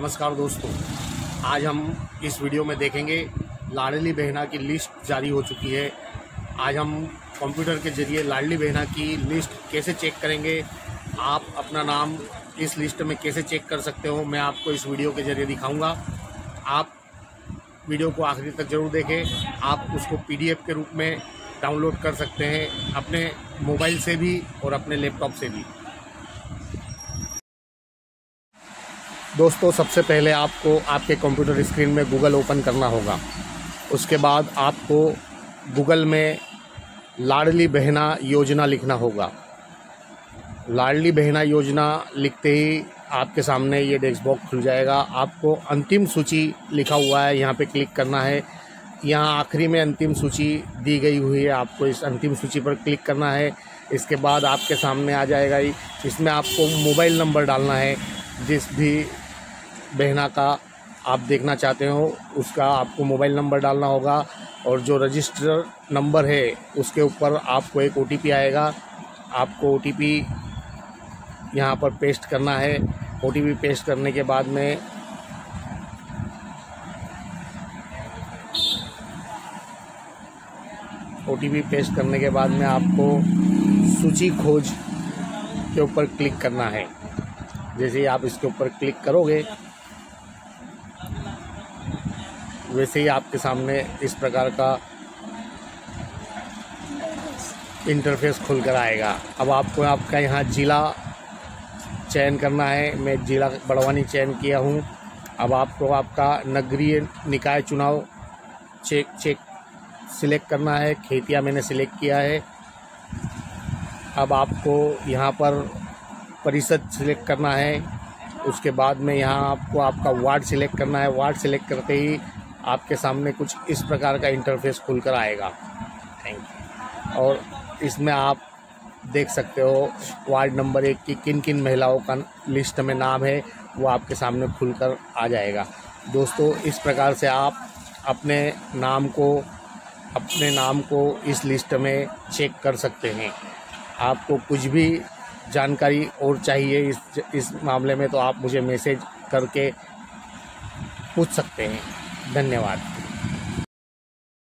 नमस्कार दोस्तों, आज हम इस वीडियो में देखेंगे लाडली बहना की लिस्ट जारी हो चुकी है। आज हम कंप्यूटर के जरिए लाडली बहना की लिस्ट कैसे चेक करेंगे, आप अपना नाम इस लिस्ट में कैसे चेक कर सकते हो, मैं आपको इस वीडियो के जरिए दिखाऊंगा। आप वीडियो को आखिरी तक ज़रूर देखें। आप उसको PDF के रूप में डाउनलोड कर सकते हैं अपने मोबाइल से भी और अपने लैपटॉप से भी। दोस्तों, सबसे पहले आपको आपके कंप्यूटर स्क्रीन में गूगल ओपन करना होगा। उसके बाद आपको गूगल में लाडली बहना योजना लिखना होगा। लाडली बहना योजना लिखते ही आपके सामने ये डेस्कबॉक्स खुल जाएगा। आपको अंतिम सूची लिखा हुआ है, यहाँ पे क्लिक करना है। यहाँ आखिरी में अंतिम सूची दी गई हुई है, आपको इस अंतिम सूची पर क्लिक करना है। इसके बाद आपके सामने आ जाएगा, इसमें आपको मोबाइल नंबर डालना है। जिस भी बहना का आप देखना चाहते हो उसका आपको मोबाइल नंबर डालना होगा, और जो रजिस्टर नंबर है उसके ऊपर आपको एक OTP आएगा। आपको OTP यहाँ पर पेस्ट करना है। OTP पेस्ट करने के बाद में आपको सूची खोज के ऊपर क्लिक करना है। जैसे ही आप इसके ऊपर क्लिक करोगे वैसे ही आपके सामने इस प्रकार का इंटरफेस खुल कर आएगा। अब आपको आपका यहाँ ज़िला चयन करना है। मैं ज़िला बड़वानी चयन किया हूँ। अब आपको आपका नगरीय निकाय चुनाव चेक सिलेक्ट करना है। खेतिया मैंने सिलेक्ट किया है। अब आपको यहाँ पर परिषद सिलेक्ट करना है। उसके बाद में यहाँ आपको आपका वार्ड सिलेक्ट करना है। वार्ड सिलेक्ट करते ही आपके सामने कुछ इस प्रकार का इंटरफेस खुल कर आएगा। Thank you. और इसमें आप देख सकते हो वार्ड नंबर 1 की किन किन महिलाओं का लिस्ट में नाम है, वो आपके सामने खुल कर आ जाएगा। दोस्तों, इस प्रकार से आप अपने नाम को इस लिस्ट में चेक कर सकते हैं। आपको कुछ भी जानकारी और चाहिए इस मामले में तो आप मुझे मैसेज करके पूछ सकते हैं। धन्यवाद।